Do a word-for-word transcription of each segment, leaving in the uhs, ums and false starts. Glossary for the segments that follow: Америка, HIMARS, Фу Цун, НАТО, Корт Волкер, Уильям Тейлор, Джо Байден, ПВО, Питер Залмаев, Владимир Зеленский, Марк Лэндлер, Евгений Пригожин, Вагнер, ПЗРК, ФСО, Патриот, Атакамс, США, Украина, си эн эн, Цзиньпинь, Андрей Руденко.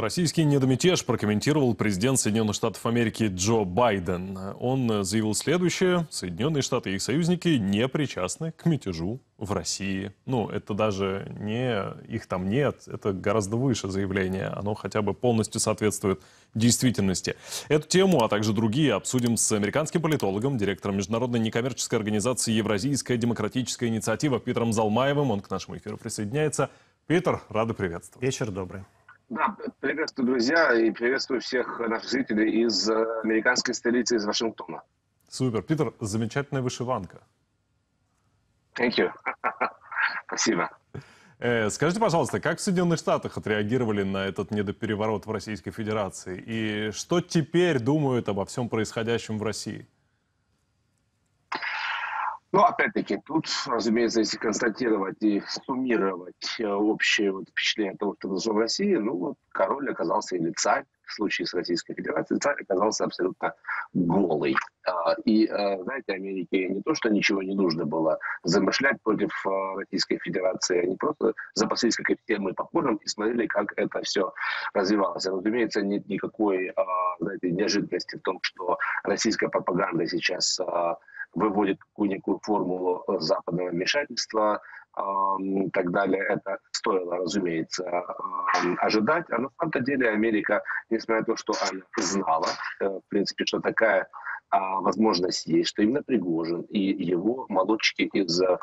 Российский недомятеж прокомментировал президент Соединенных Штатов Америки Джо Байден. Он заявил следующее: Соединенные Штаты и их союзники не причастны к мятежу в России. Ну, это даже не их там нет, это гораздо выше заявление. Оно хотя бы полностью соответствует действительности. Эту тему, а также другие обсудим с американским политологом, директором международной некоммерческой организации «Евразийская демократическая инициатива» Питером Залмаевым. Он к нашему эфиру присоединяется. Питер, рады приветствовать. Вечер добрый. Да, приветствую, друзья, и приветствую всех наших зрителей из американской столицы, из Вашингтона. Супер. Питер, замечательная вышиванка. Thank you. Спасибо. Э, скажите, пожалуйста, как в Соединенных Штатах отреагировали на этот недопереворот в Российской Федерации? И что теперь думают обо всем происходящем в России? Ну, опять-таки, тут, разумеется, если констатировать и суммировать общее вот впечатление того, что произошло в России, ну, вот король оказался, или царь, в случае с Российской Федерацией, царь оказался абсолютно голый. И, знаете, Америке не то, что ничего не нужно было замышлять против Российской Федерации, они просто запаслись какой-то темой попкорном и смотрели, как это все развивалось. Разумеется, нет никакой, знаете, неожиданности в том, что российская пропаганда сейчас выводит какую-никакую формулу западного вмешательства э, и так далее. Это стоило, разумеется, э, ожидать. А на самом-то деле Америка, несмотря на то, что она знала, э, в принципе, что такая э, возможность есть, что именно Пригожин и его молодчики из э,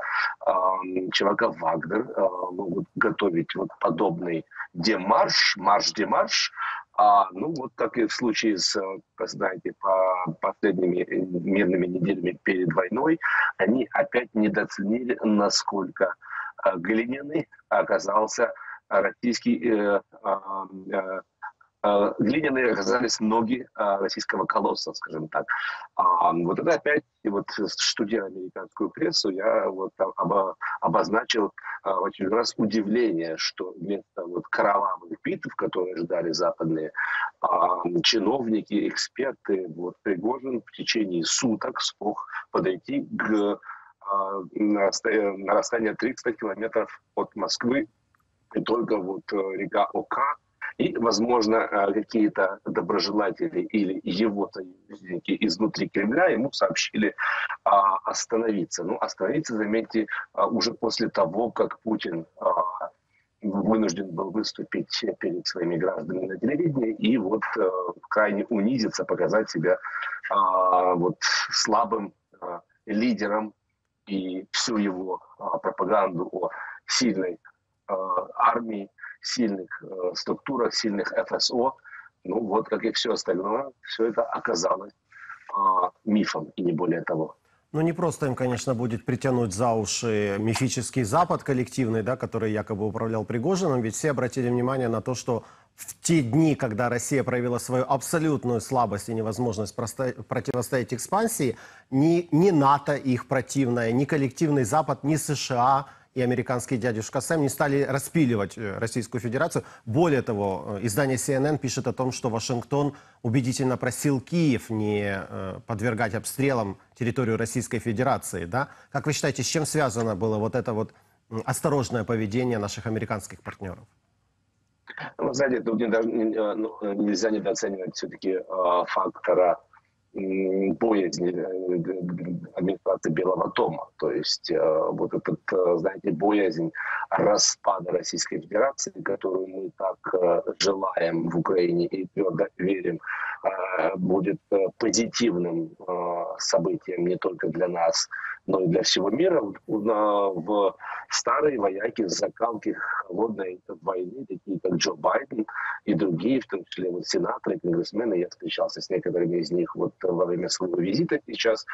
чувака Вагнер э, могут готовить вот подобный демарш, марш-демарш. А, ну, вот как и в случае с, знаете, по последними мирными неделями перед войной, они опять недооценили, насколько глиняный оказался российский, э, э, э, глиняные оказались ноги российского колосса, скажем так. А, вот это опять, вот, студируя американскую прессу, я вот обо, обозначил в очередной раз удивление, что вместо вот кровавых битв, которые ждали западные а, чиновники, эксперты, вот Пригожин в течение суток смог подойти к а, на расстояние тридцати километров от Москвы, и только вот река Ока и, возможно, какие-то доброжелатели или его союзники изнутри Кремля ему сообщили а, остановиться. Ну, остановиться, заметьте, уже после того, как Путин а, вынужден был выступить перед своими гражданами на телевидении и вот а, крайне унизиться, показать себя а, вот, слабым а, лидером, и всю его а, пропаганду о сильной а, армии, сильных э, структурах, сильных ФСО, ну вот, как и все остальное, все это оказалось э, мифом, и не более того. Ну, не просто им, конечно, будет притянуть за уши мифический Запад коллективный, да, который якобы управлял Пригожиным, ведь все обратили внимание на то, что в те дни, когда Россия проявила свою абсолютную слабость и невозможность противостоять экспансии, ни, ни НАТО их противное, ни коллективный Запад, ни США и американский дядюшка Сэм не стали распиливать Российскую Федерацию. Более того, издание си эн эн пишет о том, что Вашингтон убедительно просил Киев не подвергать обстрелам территорию Российской Федерации. Да? Как вы считаете, с чем связано было вот это вот осторожное поведение наших американских партнеров? Ну, знаете, тут не, ну, нельзя недооценивать все-таки фактора боязни администрации Белого дома. То есть вот этот, знаете, боязнь распада Российской Федерации, которую мы так желаем в Украине и твердо верим, будет позитивным событием не только для нас, но и для всего мира. В старой вояке, закалке холодной войны, такие как Джо Байден и другие, в том числе вот сенаторы, конгрессмены, я встречался с некоторыми из них вот во время своего визита сейчас,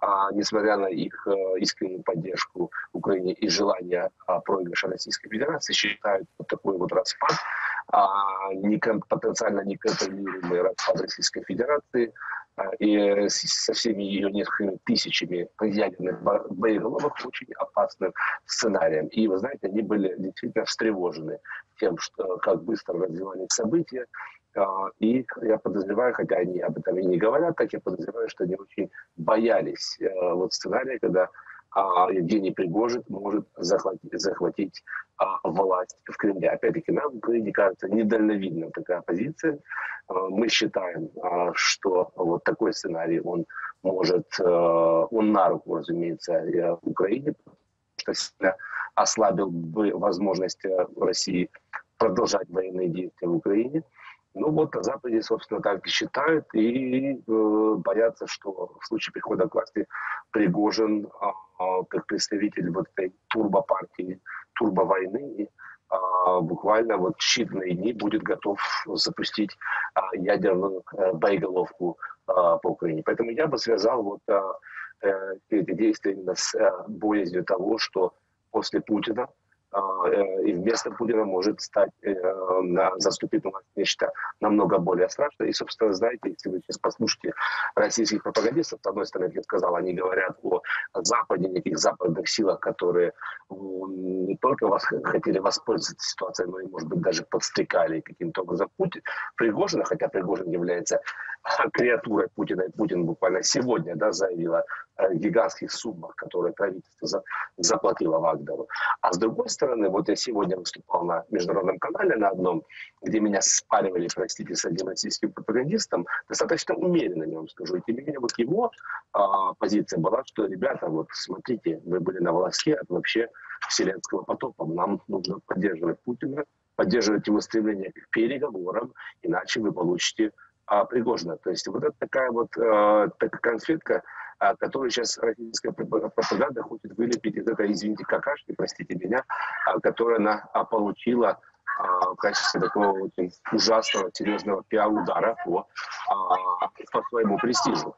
а, несмотря на их а, искреннюю поддержку Украине и желание а, проигрыша Российской Федерации, считают вот такой вот распад, а, некон, потенциально неконтролируемый распад Российской Федерации, и со всеми ее несколькими тысячами ядерных боеголовок очень опасным сценарием. И, вы знаете, они были действительно встревожены тем, что, как быстро развивались события. И я подозреваю, хотя они об этом и не говорят, так я подозреваю, что они очень боялись вот сценария, когда Евгений Пригожин может захватить, захватить власть в Кремле. Опять-таки, нам, мне кажется, недальновидна такая позиция. Мы считаем, что вот такой сценарий, он может, он на руку, разумеется, Украине, потому что ослабил бы возможность России продолжать военные действия в Украине. Ну вот на Западе, собственно, так и считают, и э, боятся, что в случае прихода к власти Пригожин, э, как представитель вот этой турбопартии, турбовойны, э, буквально вот в считанные дни будет готов запустить э, ядерную э, боеголовку э, по Украине. Поэтому я бы связал вот э, э, эти действия именно с э, боязнью того, что после Путина, и вместо Путина может стать, заступить власть нечто намного более страшное. И, собственно, знаете, если вы сейчас послушаете российских пропагандистов, с одной стороны, как я сказал, они говорят о Западе, неких западных силах, которые не только хотели воспользоваться ситуацией, но и, может быть, даже подстрекали каким-то образом Путин, Пригожина, хотя Пригожин является креатурой Путина, и Путин буквально сегодня, да, заявил о гигантских суммах, которые правительство заплатило Вагнеру. А с другой стороны, вот я сегодня выступал на международном канале, на одном, где меня спаривали, простите, с одним российским пропагандистом, достаточно умеренно, я вам скажу. И тем не менее, вот его а, позиция была, что, ребята, вот смотрите, вы были на волоске от вообще вселенского потопа. Нам нужно поддерживать Путина, поддерживать его стремление к переговорам, иначе вы получите а, Пригожина. То есть вот это такая вот а, такая конфетка, который сейчас российская пропаганда хочет вылепить из этой, извините, какашки, простите меня, которую она получила в качестве такого очень ужасного, серьезного пиар-удара по, по своему престижу.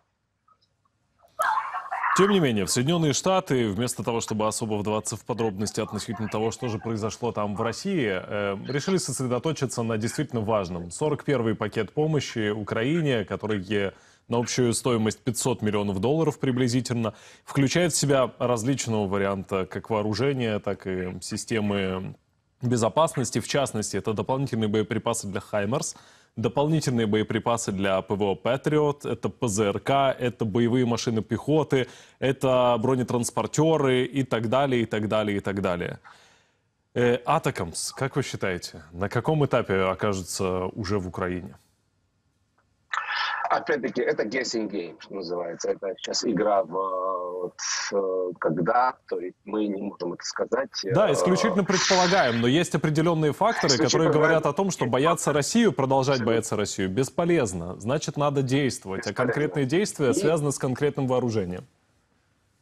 Тем не менее, в Соединенные Штаты, вместо того, чтобы особо вдаваться в подробности относительно того, что же произошло там в России, э, решили сосредоточиться на действительно важном. сорок первый пакет помощи Украине, который на общую стоимость пятьсот миллионов долларов приблизительно, включает в себя различного варианта как вооружения, так и системы безопасности. В частности, это дополнительные боеприпасы для «HIMARS», дополнительные боеприпасы для ПВО «Патриот», это ПЗРК, это боевые машины пехоты, это бронетранспортеры и так далее, и так далее, и так далее. «Атакамс», как вы считаете, на каком этапе окажется уже в Украине? Опять-таки, это guessing game, что называется. Это сейчас игра в когда, то есть мы не можем это сказать. Да, исключительно предполагаем, но есть определенные факторы, которые говорят о том, что бояться Россию, продолжать бояться Россию бесполезно. Значит, надо действовать, а конкретные действия связаны с конкретным вооружением.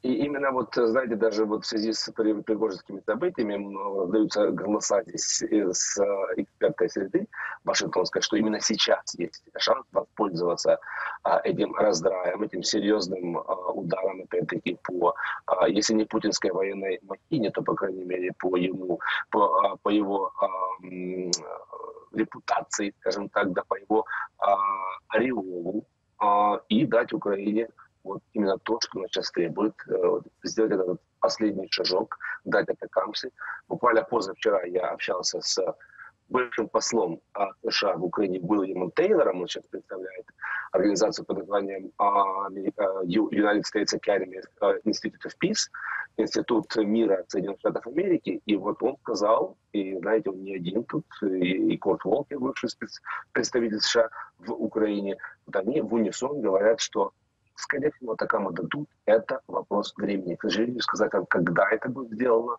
И именно вот, знаете, даже вот в связи с пригожинскими событиями раздаются голоса здесь из экспертной среды вашингтонской, что именно сейчас есть шанс воспользоваться этим раздраем, этим серьезным ударом, опять-таки, по, если не путинской военной махине, то, по крайней мере, по, ему, по, по его эм, репутации, скажем так, да, по его э, ореолу, э, и дать Украине вот именно то, что она сейчас требует, сделать этот последний шажок, дать атакамсы. Буквально позавчера я общался с бывшим послом США в Украине Уильямом Тейлором, он сейчас представляет организацию под названием United States Academy Institute of Peace, Институт мира Соединенных Штатов Америки, и вот он сказал, и знаете, он не один тут, и, и Корт Волкер, бывший представитель США в Украине, вот они в унисон говорят, что скорее всего, Атакаму дадут. Это вопрос времени. К сожалению, сказать, когда это будет сделано,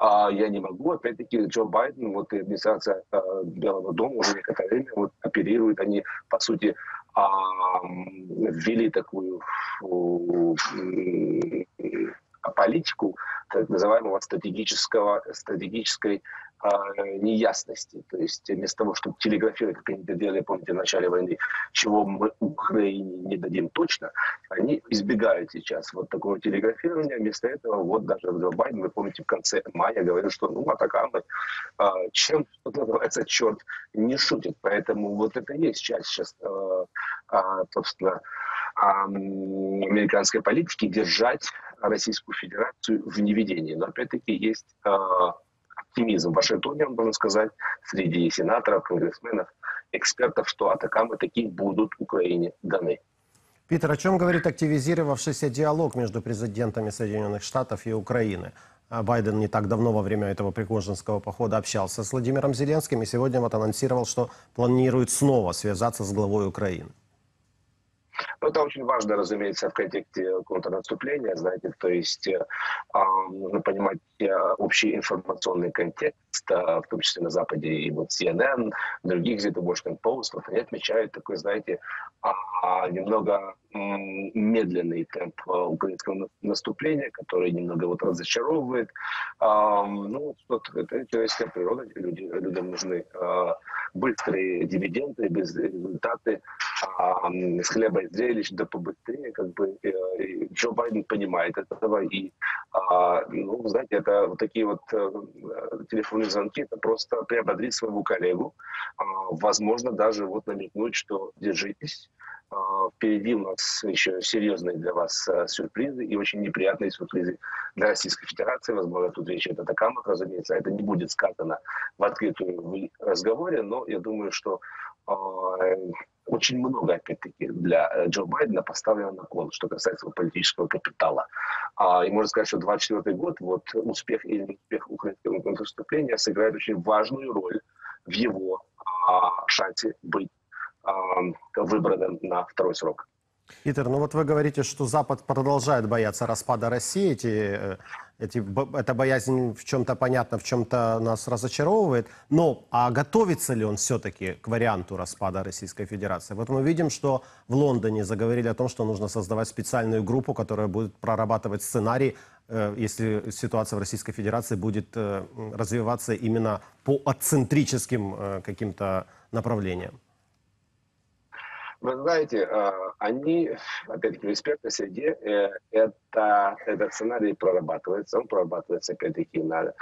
я не могу. Опять-таки, Джо Байден, вот и администрация Белого дома уже некоторое время вот, оперирует. Они, по сути, ввели такую политику, так называемого стратегического, стратегической неясности. То есть вместо того, чтобы телеграфировать, как они это делали, помните, в начале войны, чего мы Украине не дадим точно, они избегают сейчас вот такого телеграфирования. Вместо этого, вот даже Джо Байден, вы помните, в конце мая говорил, что ну, Атакамы, чем, что называется, черт не шутит. Поэтому вот это и есть часть сейчас, собственно, американской политики — держать Российскую Федерацию в неведении. Но опять-таки есть оптимизм в Вашингтоне, он должен сказать, среди сенаторов, конгрессменов, экспертов, что атакамы такие будут Украине даны. Питер, о чем говорит активизировавшийся диалог между президентами Соединенных Штатов и Украины? Байден не так давно во время этого пригожинского похода общался с Владимиром Зеленским и сегодня вот анонсировал, что планирует снова связаться с главой Украины. Ну, это очень важно, разумеется, в контексте контрнаступления, знаете, то есть э, э, понимать э, общий информационный контекст, э, в том числе на Западе и вот си эн эн, других газет, Washington Post, они отмечают такой, знаете, э, немного э, медленный темп э, украинского наступления, который немного вот разочаровывает. Э, ну, вот, это человеческая природа, люди, людям нужны э, быстрые дивиденды, без результаты, э, с хлеба и зрелищ, да побыстрее, как бы э, Джо Байден понимает этого, и, э, ну, знаете, это вот такие вот э, телефонные звонки, это просто приободрить своего коллегу, э, возможно, даже вот намекнуть, что держитесь, э, впереди у нас еще серьезные для вас э, сюрпризы и очень неприятные сюрпризы для Российской Федерации, возможно, тут речь идет о Атакамах, разумеется, это не будет сказано в открытую в разговоре, но я думаю, что э, очень много, опять-таки, для Джо Байдена поставлено на кон, что касается его политического капитала. А, и можно сказать, что двадцать четвёртый год, вот успех или неуспех украинского контрнаступления сыграет очень важную роль в его а, шансе быть а, выбранным на второй срок. Питер, ну вот вы говорите, что Запад продолжает бояться распада России. Эти, эти, эта боязнь в чем-то понятна, в чем-то нас разочаровывает. Но а готовится ли он все-таки к варианту распада Российской Федерации? Вот мы видим, что в Лондоне заговорили о том, что нужно создавать специальную группу, которая будет прорабатывать сценарий, если ситуация в Российской Федерации будет развиваться именно по ацентрическим каким-то направлениям. Вы знаете, они, опять-таки, в экспертной среде, это, этот сценарий прорабатывается. Он прорабатывается, опять-таки, на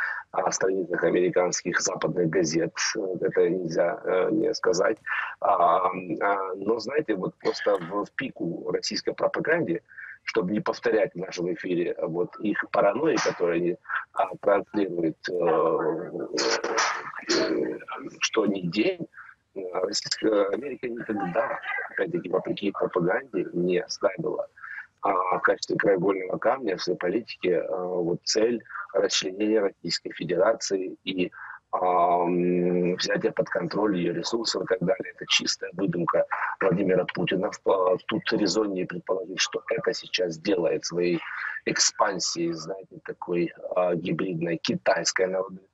страницах американских западных газет. Это нельзя не сказать. Но, знаете, вот просто в пику российской пропаганды, чтобы не повторять в нашем эфире вот их паранойи, которые они транслируют, что ни день, Российская Америка никогда, опять-таки, вопреки пропаганде, не ставила а, в качестве краеугольного камня в своей политике а, вот, цель расчленения Российской Федерации и а, взятия под контроль ее ресурсов и так далее. Это чистая выдумка Владимира Путина. Тут резоннее предположить, что это сейчас делает своей экспансией, знаете, такой а, гибридной китайской народной республики,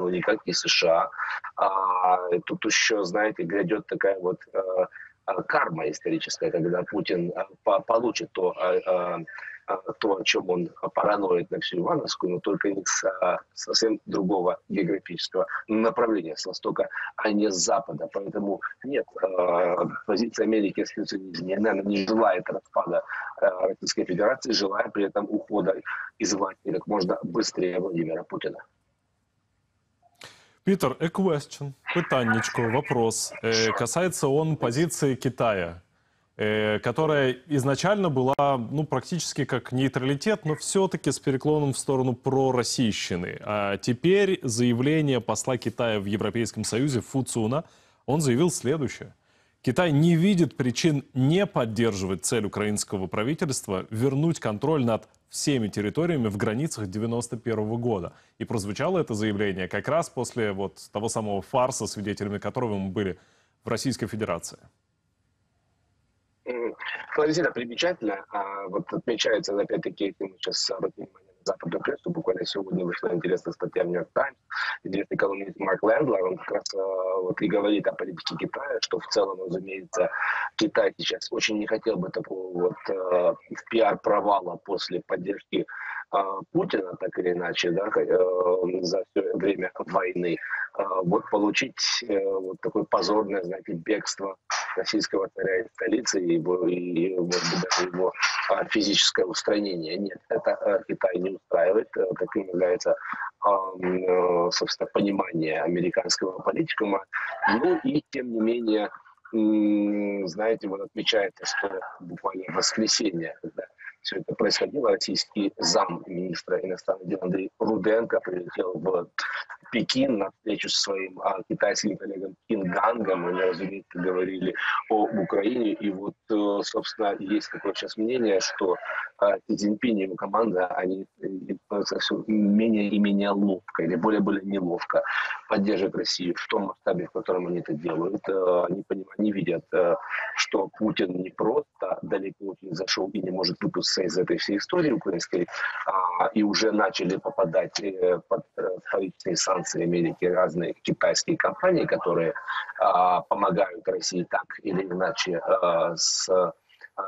но никак не США. А, тут еще, знаете, грядет такая вот а, а, карма историческая, когда Путин а, по, получит то, а, а, то, о чем он параноит на всю Ивановскую, но только не с а, совсем другого географического направления, с востока, а не с запада. Поэтому нет, а, позиция Америки остается неизменной, она не желает распада а, Российской Федерации, желая при этом ухода из власти как можно быстрее Владимира Путина. Питер, a question, питанничко, вопрос. Э, касается он позиции Китая, э, которая изначально была, ну, практически как нейтралитет, но все-таки с переклоном в сторону пророссийщины. А теперь заявление посла Китая в Европейском Союзе Фу Цуна, он заявил следующее. Китай не видит причин не поддерживать цель украинского правительства вернуть контроль над всеми территориями в границах девяносто первого года. И прозвучало это заявление как раз после вот того самого фарса, свидетелями которого мы были в Российской Федерации. Флоризина, примечательно. Вот отмечается, опять-таки, если мы сейчас обратим внимание на западную прессу, буквально сегодня вышла интересная статья в New York Times, известный экономист Марк Лэндлер, он как раз вот и говорит о политике Китая, что в целом, разумеется, Китай сейчас очень не хотел бы такого вот пиар-провала после поддержки Путина, так или иначе, да, за все время войны, вот получить вот такое позорное, знаете, бегство российского царя из столицы и, его, и может быть, даже его физическое устранение. Нет, это Китай не устраивает. Таким является, собственно, понимание американского политикума. Ну и, тем не менее, знаете, вот отмечается, что буквально в воскресенье, когда все это происходило, российский замминистра иностранных дел Андрей Руденко прилетел в Пекин на встречу со своим а, китайским коллегам Кингангом. Они, разумеется, говорили об Украине. И вот, собственно, есть такое сейчас мнение, что а, Цзиньпинь и его команда, они становятся все менее и менее ловко, или более-более неловко поддерживают Россию в том масштабе, в котором они это делают. Они, они видят, что Путин не просто далеко очень зашел и не может выпуститься из этой всей истории украинской, а, и уже начали попадать под правительственные санкции Америки разные китайские компании, которые а, помогают России так или иначе а, с, а,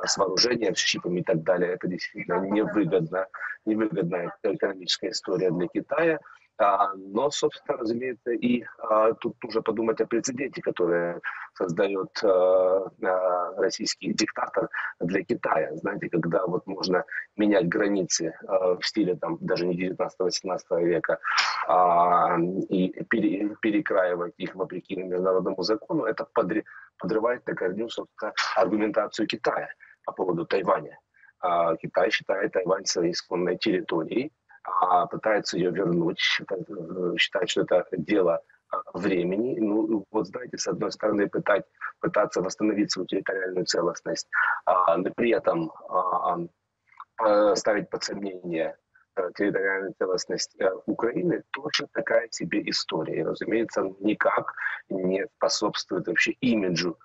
с вооружением, с чипами и так далее. Это действительно невыгодно, невыгодная экономическая история для Китая. А, но, собственно, разумеется, и а, тут нужно подумать о прецеденте, который создает а, а, российский диктатор для Китая. Знаете, когда вот можно менять границы а, в стиле там, даже не девятнадцатого-восемнадцатого века а, и пере, перекраивать их вопреки международному закону, это подрывает на корню, собственно, аргументацию Китая по поводу Тайваня. А, Китай считает Тайвань своей исконной территорией, а пытается ее вернуть, считает, что это дело времени. Ну, вот знаете, с одной стороны, пытать, пытаться восстановить свою территориальную целостность, а, но при этом а, а, ставить под сомнение территориальную целостность Украины, тоже такая себе история. И, разумеется, никак не способствует вообще имиджу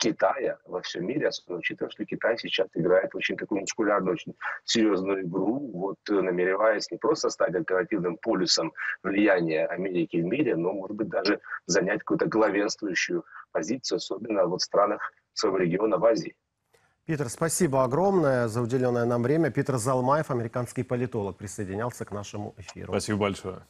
Китая во всем мире, особенно учитывая, что Китай сейчас играет очень такую мускулярную, очень серьезную игру, вот намереваясь не просто стать альтернативным полюсом влияния Америки в мире, но, может быть, даже занять какую-то главенствующую позицию, особенно вот в странах своего региона в Азии. Питер, спасибо огромное за уделенное нам время. Питер Залмаев, американский политолог, присоединялся к нашему эфиру. Спасибо большое.